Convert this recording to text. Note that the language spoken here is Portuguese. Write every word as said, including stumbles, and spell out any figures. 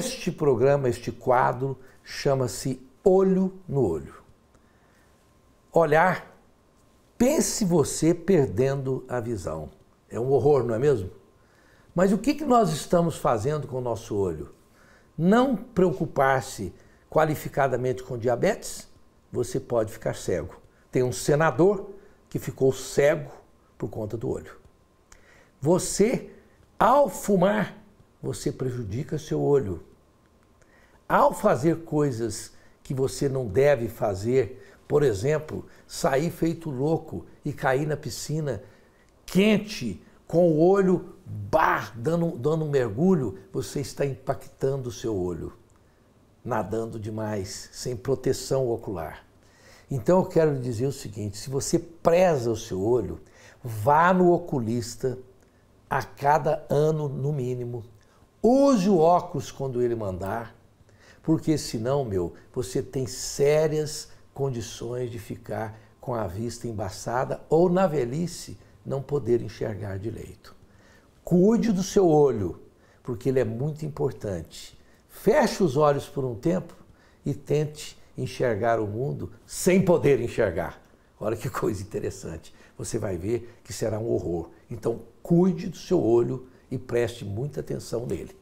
Este programa, este quadro, chama-se Olho no Olho. Olhar, pense você perdendo a visão. É um horror, não é mesmo? Mas o que que nós estamos fazendo com o nosso olho? Não preocupar-se qualificadamente com diabetes, você pode ficar cego. Tem um senador que ficou cego por conta do olho. Você, ao fumar, você prejudica seu olho. Ao fazer coisas que você não deve fazer, por exemplo, sair feito louco e cair na piscina quente, com o olho bar, dando, dando um mergulho, você está impactando o seu olho, nadando demais, sem proteção ocular. Então eu quero lhe dizer o seguinte, se você preza o seu olho, vá no oculista a cada ano no mínimo, use o óculos quando ele mandar, porque senão, meu, você tem sérias condições de ficar com a vista embaçada ou na velhice não poder enxergar direito. Cuide do seu olho, porque ele é muito importante. Feche os olhos por um tempo e tente enxergar o mundo sem poder enxergar. Olha que coisa interessante. Você vai ver que será um horror. Então, cuide do seu olho e preste muita atenção nele.